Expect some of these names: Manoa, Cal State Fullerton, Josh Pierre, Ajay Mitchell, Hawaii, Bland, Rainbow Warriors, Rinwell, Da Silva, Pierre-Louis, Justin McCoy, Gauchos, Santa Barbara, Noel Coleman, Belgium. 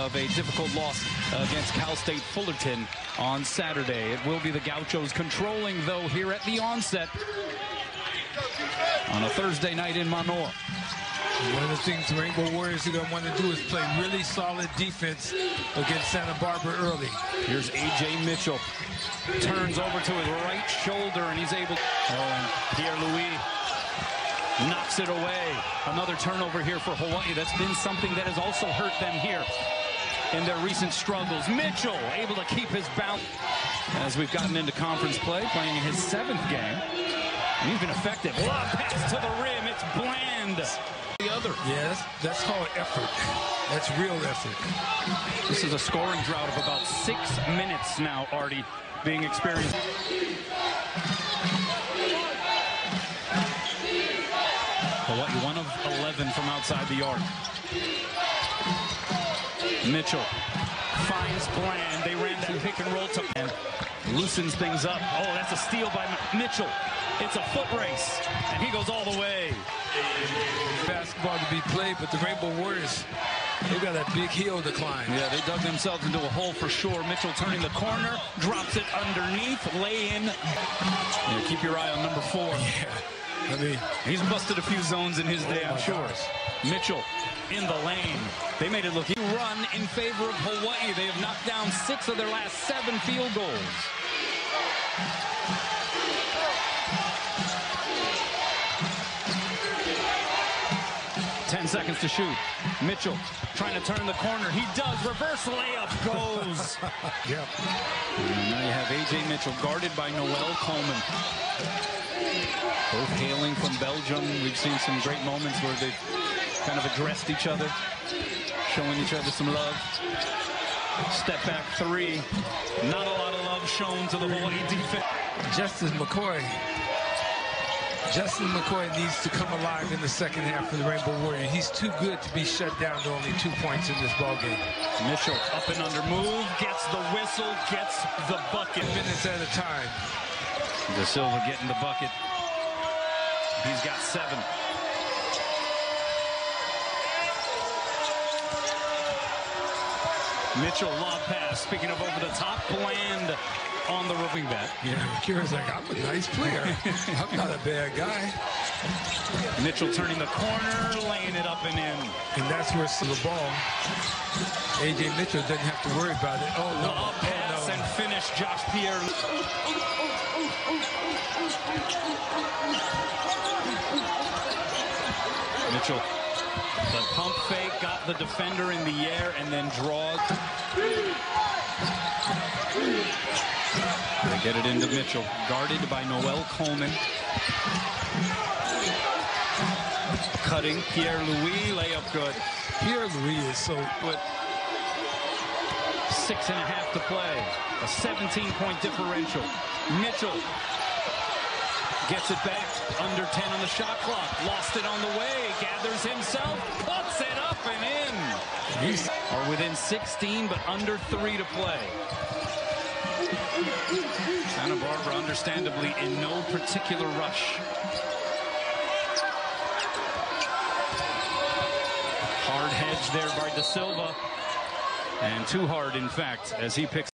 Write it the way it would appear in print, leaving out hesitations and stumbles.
of a difficult loss against Cal State Fullerton on Saturday. It will be the Gauchos controlling, though, here at the onset on a Thursday night in Manoa. One of the things the Rainbow Warriors are going to want to do is play really solid defense against Santa Barbara early. Here's Ajay Mitchell. Turns over to his right shoulder, and he's able to... Oh, and Pierre-Louis knocks it away. Another turnover here for Hawaii. That's been something that has also hurt them here in their recent struggles. Mitchell able to keep his bounce. As we've gotten into conference play, playing his 7th game. And he's been effective. Block pass to the rim. It's Bland. Yes, that's called effort. That's real effort. This is a scoring drought of about 6 minutes now, Artie, being experienced. Hawaii, 1 of 11 from outside the arc. Mitchell finds Bland. They ran that pick and roll to Bland. Loosens things up. Oh, that's a steal by Mitchell. It's a foot race, and he goes all the way. Basketball to be played, but the Rainbow Warriors, they've got a big hill to climb. Yeah, they dug themselves into a hole for sure. Mitchell turning the corner, drops it underneath, lay in. Yeah, keep your eye on number 4. Yeah, I mean, he's busted a few zones in his day, I'm sure. Mitchell in the lane. They made it look. You run in favor of Hawaii. They have knocked down 6 of their last 7 field goals. Seconds to shoot. Mitchell trying to turn the corner. He does. Reverse layup goes. Yep. And now you have Ajay Mitchell guarded by Noel Coleman. Both hailing from Belgium. We've seen some great moments where they've kind of addressed each other, showing each other some love. Step back 3. Not a lot of love shown to the Hawaii defense. Justin McCoy needs to come alive in the second half for the Rainbow Warrior. He's too good to be shut down to only 2 points in this ballgame. Mitchell up and under move, gets the whistle, gets the bucket. Minutes at a time. Da Silva getting the bucket. He's got 7. Mitchell lob pass. Speaking of over the top, Bland on the roving bat. Yeah, Kira's like, I'm a nice player. I'm not a bad guy. Mitchell turning the corner, laying it up and in. And that's where it's the ball. Ajay Mitchell doesn't have to worry about it. Oh, no. Lob pass and finish, Josh Pierre. Mitchell. The pump fake, got the defender in the air, and then draws. They get it into Mitchell, guarded by Noel Coleman. Cutting, Pierre-Louis, layup good. Pierre-Louis is so good. 6.5 to play, a 17-point differential. Mitchell gets it back, under 10 on the shot clock, lost it on the way, gathers himself, puts it up and in. He's are within 16, but under 3 to play. Santa Barbara, understandably, in no particular rush. Hard hedge there by Da Silva, and too hard, in fact, as he picks